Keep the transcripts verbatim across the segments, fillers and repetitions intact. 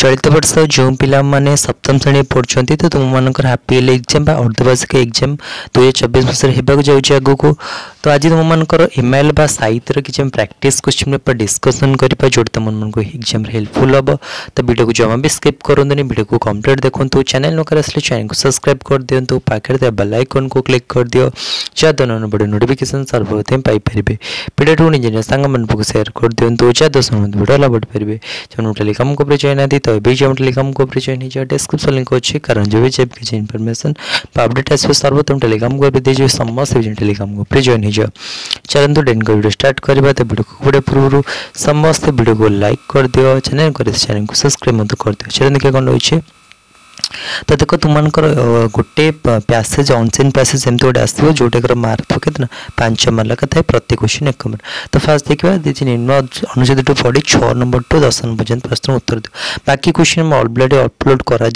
चलित वर्ष जो पाने सप्तम श्रेणी पढ़ुंट तो तुम मानक हापी एल एक्जाम अर्धवार्षिक एक्जाम दुई हजार चौबीस वर्ष आग को तो आज तुम मानकर एम एल साहित्य किसी प्राक्टिस क्वेश्चन पेपर डिस्कसन करवा जो तुम मानक एक्जाम हेल्पफुल हम तो वीडियो को जमा भी स्किप करूँ वीडियो को कंप्लीट देखो चैनल नौकर आस चैनल को सब्सक्राइब कर दिखाँ पाखे बेल आइकन को क्लिक कर दियो जहाँ बड़े नोटिफिकेशन सर्वप्रथम पाइपर वीडियो को निज सांग सेयार कर दिखाँ जहाँ दस वीडियो लाभ पारे जो टेलीग्राम को जॉइन आती तो भी जो टेलीग्राम को जॉइन हो जाए डिस्क्रिप्शन लिंक अच्छे कारण जो भी जब किसी इनफॉरमेशन अपडेट आस सर्वोत्तम टेलीग्राम को दीजिए समस्त टेलीग्राम को जॉइन हो जाओ चलते डेन का वीडियो स्टार्ट करवा तो वीडियो को बड़े पूर्व समस्त वीडियो को लाइक कर दियो चैनल को चैनल को सब्सक्राइब मत कर दियो चलिए देखिए कौन रही है तो देखो तुम मानकर गोटे प्यासेज अनसीन प्यासेज एमती गोटे आसो जोटाकर मार्क थे कितना पांच मार्क लेखा था प्रत्येक क्वेश्चन एक मार्क तो फास्ट देखा देखिए निम्न अनुच्छेद टू पढ़ी छः नंबर टू दस नंबर पर्यटन प्रश्न उत्तर दो बाकी क्वेश्चन अलरेडी अपलोड कर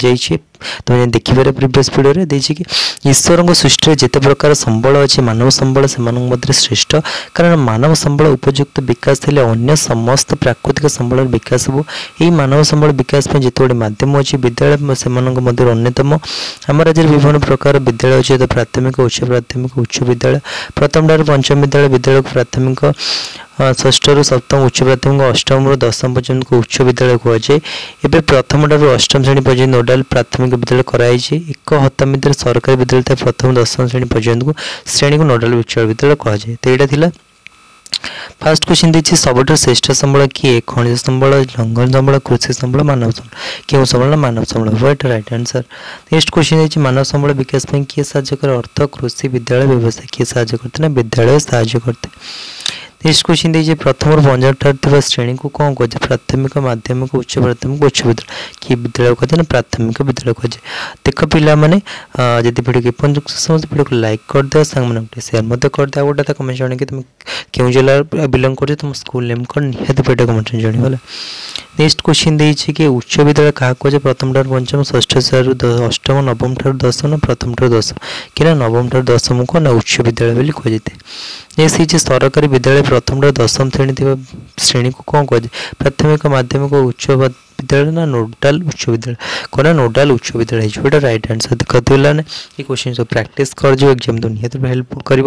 तुम देखिपर प्रिवियस भिडियो देखिए कि ईश्वर को सृष्टि जिते प्रकार संबल अच्छे मानव संबल से मध्य श्रेष्ठ कारण मानव संबल उपयुक्त विकास थे अन्य समस्त प्राकृतिक संबल विकास हो यही मानव संबल विकास में जिते गोटे मध्यम अच्छे विद्यालय से मध्य अन्यतम आम राज्य विभिन्न प्रकार विद्यालय अच्छे तो प्राथमिक उच्च प्राथमिक उच्च विद्यालय प्रथम ठार पंचम विद्यालय विद्यालय प्राथमिक षष्ठ रु सप्तम उच्च प्राथमिक अष्टम रु दशम पर्यंत को उच्च विद्यालय कहुए एवं प्रथम ठार अष्टम श्रेणी पर्यटन नोडाल प्राथमिक विद्यालय कराई एक हफ्ता भितर सरकारी विद्यालय था प्रथम दशम श्रेणी पर्यंत को श्रेणी को नोडाल उच्च विद्यालय कहुए तो यहाँ फास्ट क्वेश्चन देखिए सबुठ श्रेष्ठ संबल किए खनिज संबल लंघन संबल कृषि संबल मानव संबल क्यों संबल मानव संबल what right answer. Next question देखिए मानव संबल विकास में किए साहाय्य करे अर्थ कृषि विद्यालय व्यवसाय किए साहाय्य करते ना विद्यालय साहाय्य करते। नेक्स्ट क्वेश्चन देखिए प्रथम पंजाब ठार श्रेणी को कौन कहे प्राथमिक माध्यमिक उच्च प्राथमिक उच्च विद्यालय किए विद्यालय कहते हैं प्राथमिक विद्यालय कहे देख पिला मैंने जब भिडियो एपन समझ भिडियो को लाइक कर दिया सांग गोटे सेयार मत कर दिया गोटे कमेंट जन कि तुम क्यों जिला बिलंग कर तुम स्कूल नेम कौन निहाती भिडियो कमेंट जनगला। नेक्स्ट क्वेश्चन देखिए कि उच्च विद्यालय क्या कहे प्रथम ठार पंचम षष्ठ अष्टम नवम ठार दशम प्रथम ठार दशम कि नवम ठार दशम को ना उच्च विद्यालय कह जाए। नेक्स्ट देखिए सरकारी विद्यालय प्रथम ठार दशम श्रेणी थे श्रेणी को कौन कहे प्राथमिक माध्यमिक उच्च विद्यालय ना नोडाल उच्च विद्यालय कहना नोडाल उच्च विद्यालय होगा राइट आंसर। देखते लाने ये क्वेश्चन सब प्राक्टिस कर एग्जाम तो निहत हेल्प कर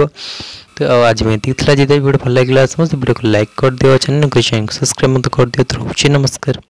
तो आज में भिडियो भल लगे समस्त भिडियो को लाइक कर दिया चैनल को सब्सक्राइब मत कर दिया तो रोचे नमस्कार।